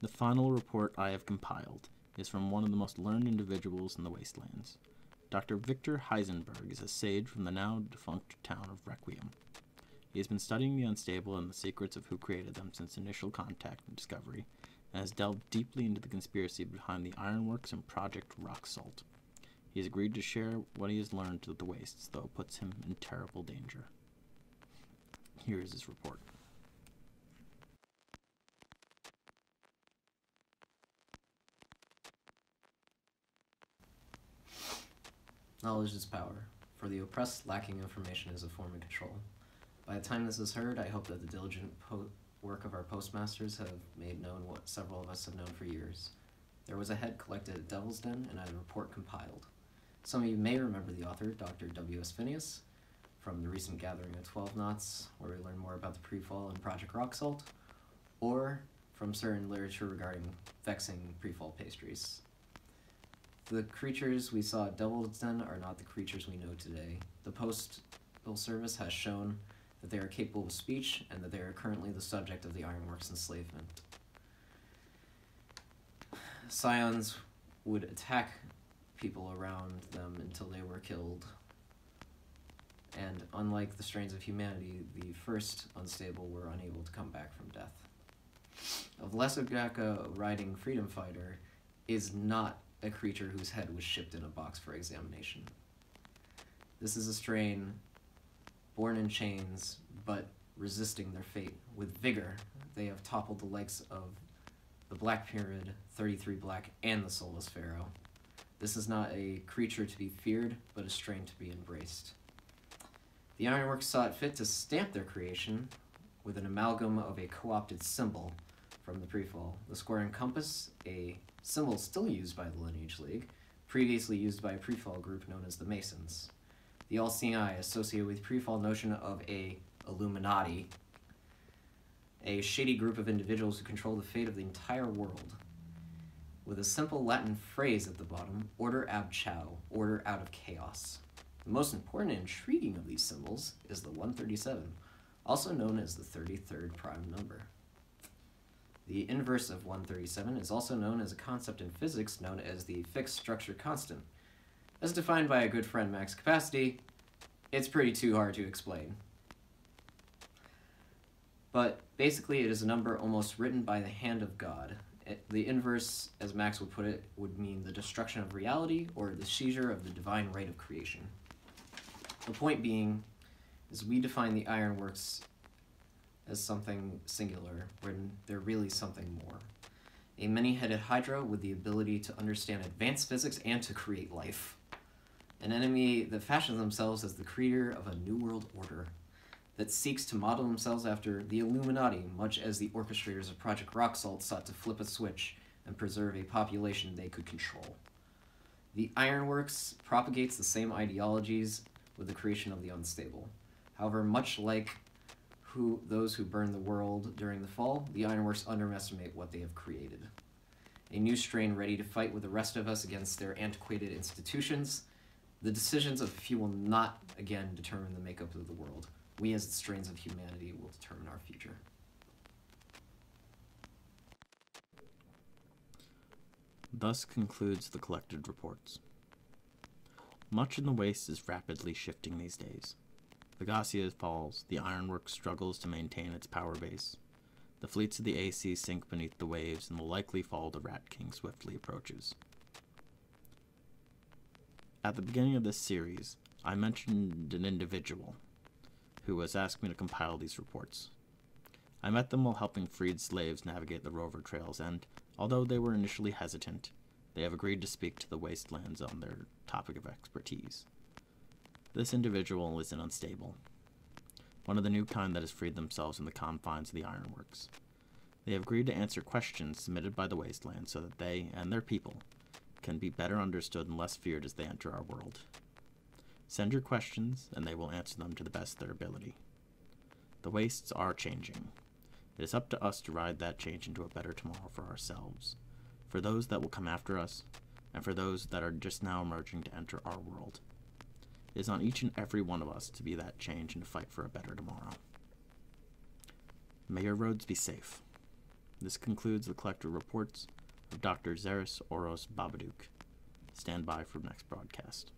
The final report I have compiled is from one of the most learned individuals in the wastelands. Dr. Victor Heisenberg is a sage from the now defunct town of Requiem. He has been studying the Unstable and the secrets of who created them since initial contact and discovery, and has delved deeply into the conspiracy behind the Ironworks and Project Rock Salt. He has agreed to share what he has learned to the Wastes, though it puts him in terrible danger. Here is his report. Knowledge is power. For the oppressed, lacking information is a form of control. By the time this is heard, I hope that the diligent work of our postmasters have made known what several of us have known for years. There was a head collected at Devil's Den, and a report compiled. Some of you may remember the author, Dr. W.S. Phineas, from the recent gathering of 12 Knots, where we learned more about the pre-fall and Project Rock Salt, or from certain literature regarding vexing pre-fall pastries. The creatures we saw at Devil's Den are not the creatures we know today. The Postal Service has shown that they are capable of speech, and that they are currently the subject of the Ironworks' enslavement. Scions would attack people around them until they were killed. And unlike the strains of humanity, the first Unstable were unable to come back from death. Of Lesser Gaka, a riding freedom fighter, is not a creature whose head was shipped in a box for examination. This is a strain born in chains, but resisting their fate with vigor. They have toppled the likes of the Black Pyramid, 33 Black, and the Soulless Pharaoh. This is not a creature to be feared, but a strain to be embraced. The Ironworks saw it fit to stamp their creation with an amalgam of a co-opted symbol from the prefall. The square and compass, a symbol still used by the Lineage League, previously used by a prefall group known as the Masons. The all-seeing eye, associated with prefall notion of a Illuminati, a shady group of individuals who control the fate of the entire world. With a simple Latin phrase at the bottom, order ab chao, order out of chaos. The most important and intriguing of these symbols is the 137, also known as the 33rd prime number. The inverse of 137 is also known as a concept in physics known as the fixed structure constant. As defined by a good friend, Max Capacity, it's pretty too hard to explain. But basically, it is a number almost written by the hand of God. The inverse, as Max would put it, would mean the destruction of reality or the seizure of the divine right of creation. The point being is we define the Ironworks as something singular, when they're really something more. A many-headed hydra with the ability to understand advanced physics and to create life. An enemy that fashions themselves as the creator of a new world order, that seeks to model themselves after the Illuminati, much as the orchestrators of Project Rock Salt sought to flip a switch and preserve a population they could control. The Ironworks propagates the same ideologies with the creation of the Unstable. However, much like those who burn the world during the fall, the Ironworks underestimate what they have created. A new strain ready to fight with the rest of us against their antiquated institutions. The decisions of few will not again determine the makeup of the world. We as the strains of humanity will determine our future. Thus concludes the collected reports. Much in the waste is rapidly shifting these days. Vegasia falls, the Ironworks struggles to maintain its power base. The fleets of the AC sink beneath the waves, and the likely fall to Rat King swiftly approaches. At the beginning of this series, I mentioned an individual who has asked me to compile these reports. I met them while helping freed slaves navigate the rover trails, and, although they were initially hesitant, they have agreed to speak to the wastelands on their topic of expertise. This individual is an Unstable, one of the new kind that has freed themselves in the confines of the Ironworks. They have agreed to answer questions submitted by the Wasteland so that they, and their people, can be better understood and less feared as they enter our world. Send your questions, and they will answer them to the best of their ability. The Wastes are changing. It is up to us to ride that change into a better tomorrow for ourselves, for those that will come after us, and for those that are just now emerging to enter our world. It is on each and every one of us to be that change and to fight for a better tomorrow. May your roads be safe. This concludes the collector reports of Dr. Xeris Ouros Babadook. Stand by for next broadcast.